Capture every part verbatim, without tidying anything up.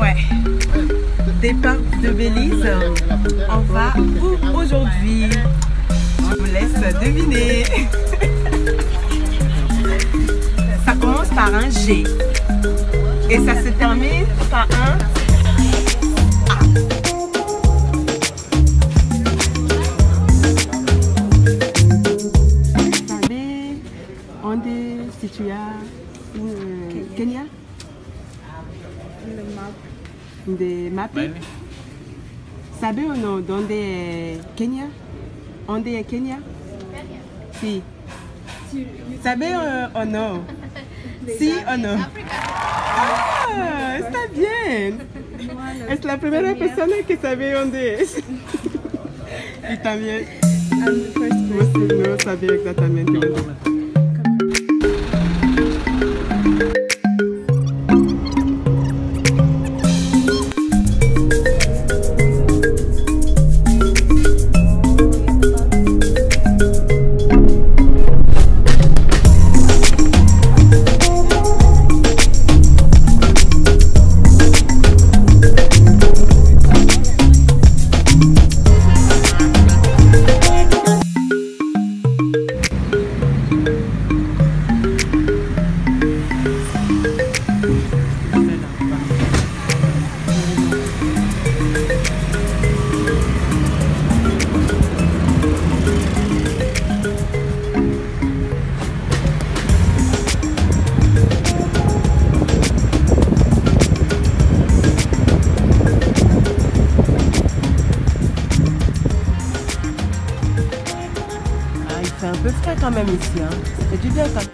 Ouais. Départ de Belize. On va où aujourd'hui? Je vous laisse deviner. Ça commence par un G et ça se termine par un situé au Kenya. Des mapi. Sabe ou non donde Kenya? Onde est Kenya? Si. Sabe ou non? Si ou non? Ah, está bien. Es la primera persona que sabe onde es. Y también. No sabía exactamente. C'est un peu frais quand même ici, hein. Ça fait du bien quand même.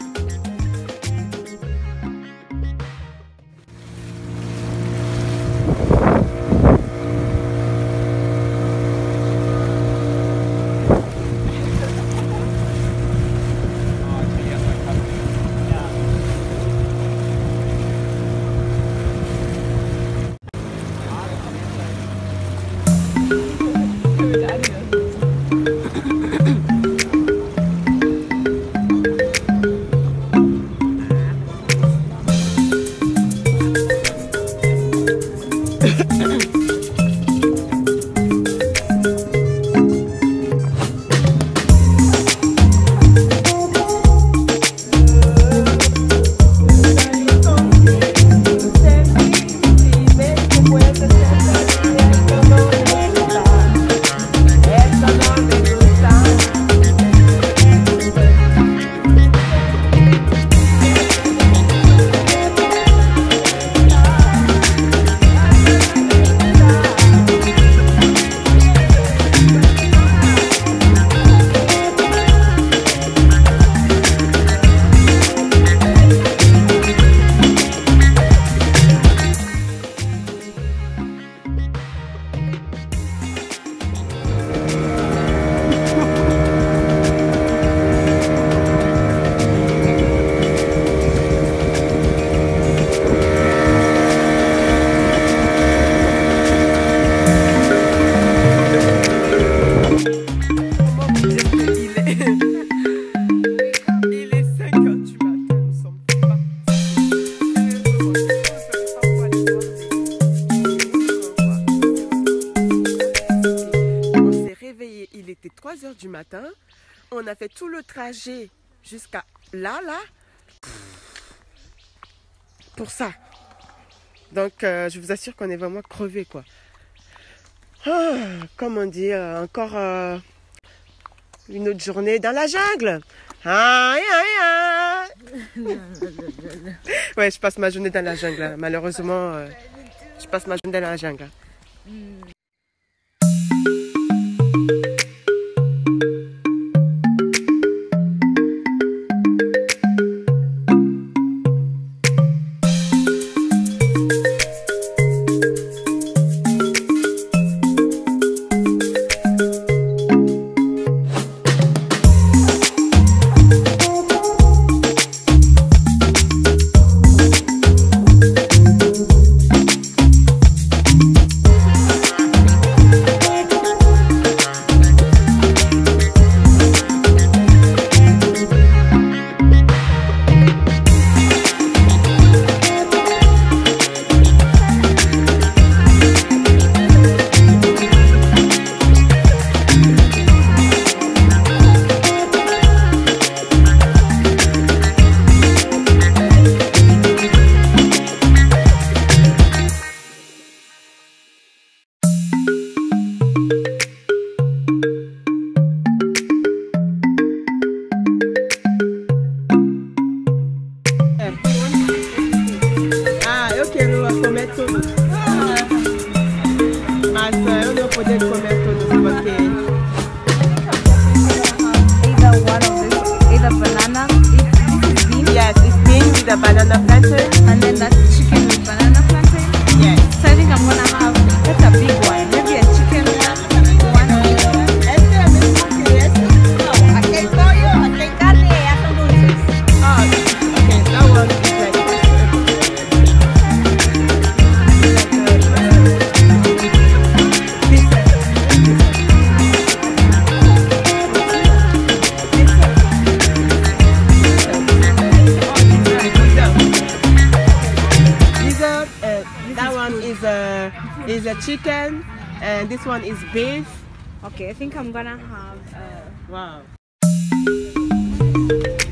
trois heures du matin, on a fait tout le trajet jusqu'à là, là, pour ça. Donc, euh, je vous assure qu'on est vraiment crevés, quoi. Oh, comment dire, encore euh, une autre journée dans la jungle. Ah, ah, ah. Ouais, je passe ma journée dans la jungle, hein. Malheureusement, euh, je passe ma journée dans la jungle. Hein. de comer todos aqui. The banana plantain, and then that's chicken with banana plantain. Yes. So I think I'm gonna have that's a big one. Maybe a chicken with one. I can tell you, I can tell you, I can do this. Oh, okay, that one is like is a chicken, and this one is beef. Okay, I think I'm gonna have uh... wow.